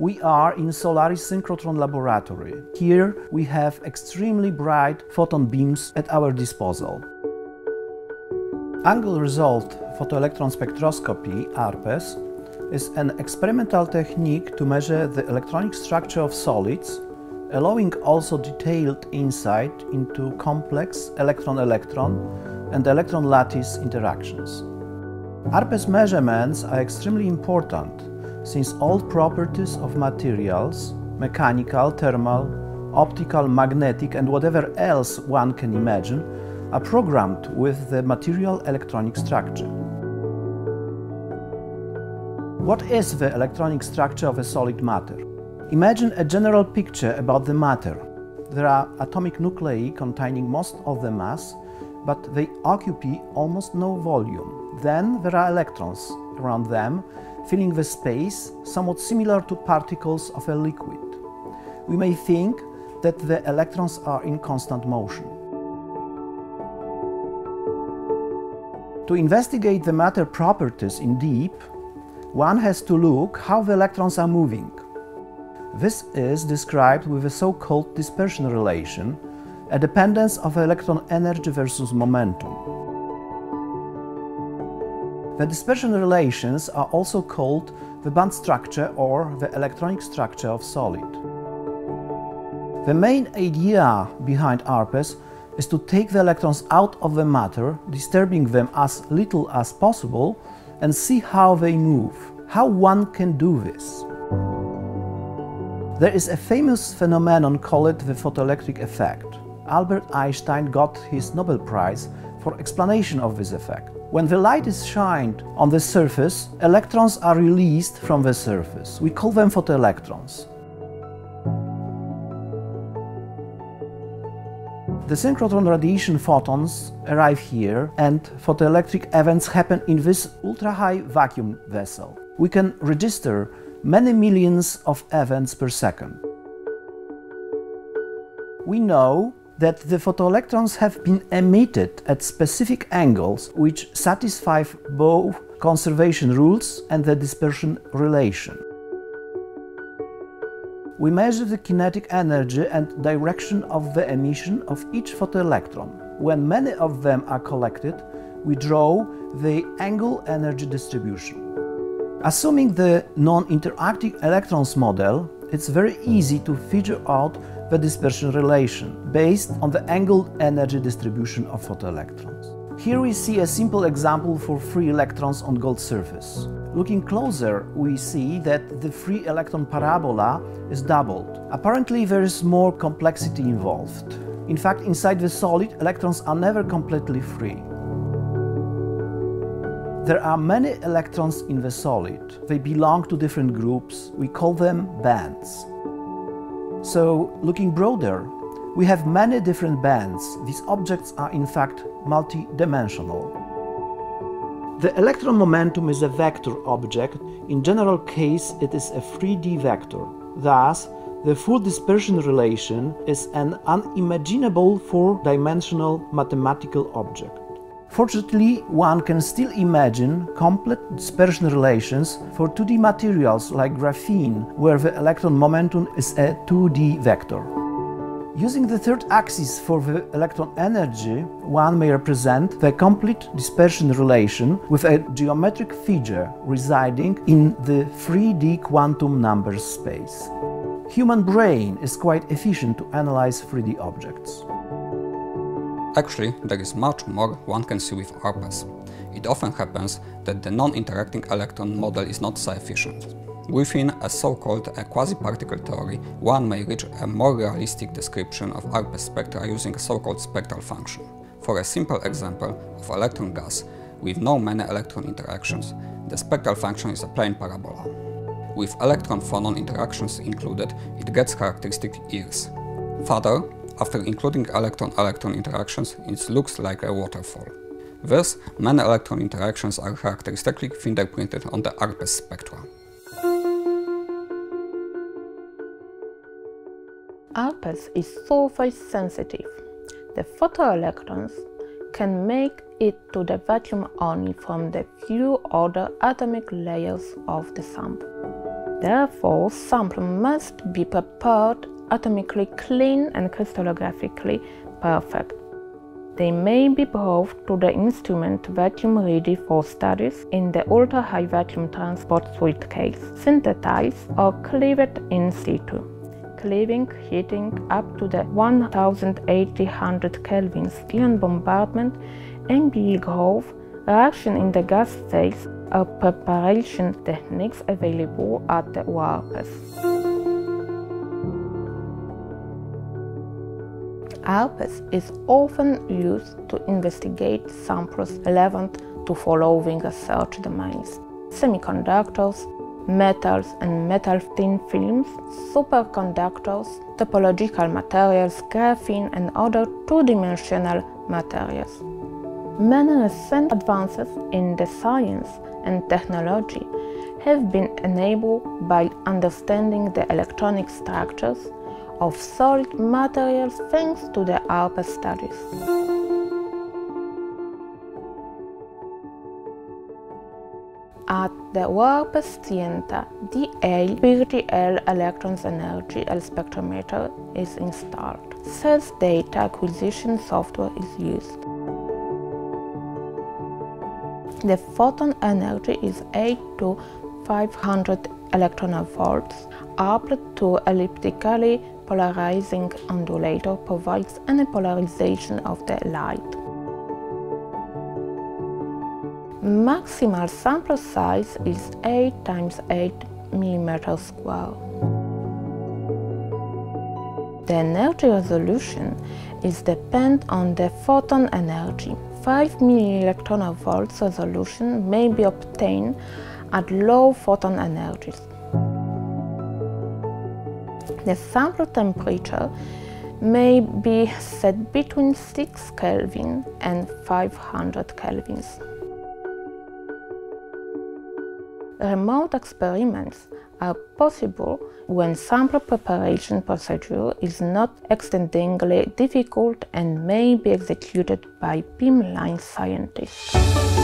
We are in Solaris Synchrotron Laboratory. Here we have extremely bright photon beams at our disposal. Angle-resolved photoelectron spectroscopy, ARPES, is an experimental technique to measure the electronic structure of solids, allowing also detailed insight into complex electron-electron and electron-lattice interactions. ARPES measurements are extremely important, since all properties of materials, mechanical, thermal, optical, magnetic, and whatever else one can imagine, are programmed with the material electronic structure. What is the electronic structure of a solid matter? Imagine a general picture about the matter. There are atomic nuclei containing most of the mass, but they occupy almost no volume. Then there are electrons around them, filling the space, somewhat similar to particles of a liquid. We may think that the electrons are in constant motion. To investigate the matter properties in deep, one has to look how the electrons are moving. This is described with a so-called dispersion relation, a dependence of electron energy versus momentum. The dispersion relations are also called the band structure or the electronic structure of solid. The main idea behind ARPES is to take the electrons out of the matter, disturbing them as little as possible, and see how they move. How one can do this? There is a famous phenomenon called the photoelectric effect. Albert Einstein got his Nobel Prize for explanation of this effect. When the light is shined on the surface, electrons are released from the surface. We call them photoelectrons. The synchrotron radiation photons arrive here, and photoelectric events happen in this ultra-high vacuum vessel. We can register many millions of events per second. We know that the photoelectrons have been emitted at specific angles which satisfy both conservation rules and the dispersion relation. We measure the kinetic energy and direction of the emission of each photoelectron. When many of them are collected, we draw the angle energy distribution. Assuming the non-interacting electrons model, it's very easy to figure out the dispersion relation based on the angle energy distribution of photoelectrons. Here we see a simple example for free electrons on gold surface. Looking closer, we see that the free electron parabola is doubled. Apparently there is more complexity involved. In fact, inside the solid, electrons are never completely free. There are many electrons in the solid. They belong to different groups. We call them bands. So, looking broader, we have many different bands. These objects are in fact multi-dimensional. The electron momentum is a vector object. In general case, it is a 3D vector. Thus, the full dispersion relation is an unimaginable four-dimensional mathematical object. Fortunately, one can still imagine complete dispersion relations for 2D materials like graphene, where the electron momentum is a 2D vector. Using the third axis for the electron energy, one may represent the complete dispersion relation with a geometric figure residing in the 3D quantum number space. Human brain is quite efficient to analyze 3D objects. Actually, there is much more one can see with ARPES. It often happens that the non-interacting electron model is not sufficient. Within a so-called quasi-particle theory, one may reach a more realistic description of ARPES spectra using a so-called spectral function. For a simple example of electron gas with no many electron interactions, the spectral function is a plane parabola. With electron-phonon interactions included, it gets characteristic ears. Further, after including electron-electron interactions, it looks like a waterfall. Thus, many electron interactions are characteristically fingerprinted on the ARPES spectra. ARPES is surface sensitive. The photoelectrons can make it to the vacuum only from the few other atomic layers of the sample. Therefore, sample must be prepared atomically clean and crystallographically perfect. They may be brought to the instrument vacuum ready for studies in the ultra-high vacuum transport suitcase, synthesized or cleaved in situ. Cleaving, heating up to the 1800 Kelvin ion bombardment, MBE growth, reaction in the gas phase are preparation techniques available at the ARPES. ARPES is often used to investigate samples relevant to following research domains: semiconductors, metals and metal-thin films, superconductors, topological materials, graphene and other two-dimensional materials. Many recent advances in the science and technology have been enabled by understanding the electronic structures of solid materials thanks to the ARPES studies. At the ARPES Scienta, DA-BTL electron energy spectrometer is installed. Sales data acquisition software is used. The photon energy is 8 to 500 electron volts, coupled to elliptically polarizing ondulator provides any polarization of the light. Maximal sample size is 8 times 8 mm square. The energy resolution is dependent on the photon energy. 5 MeV resolution may be obtained at low photon energies. The sample temperature may be set between 6 Kelvin and 500 Kelvins. Remote experiments are possible when sample preparation procedure is not exceedingly difficult and may be executed by beamline scientists.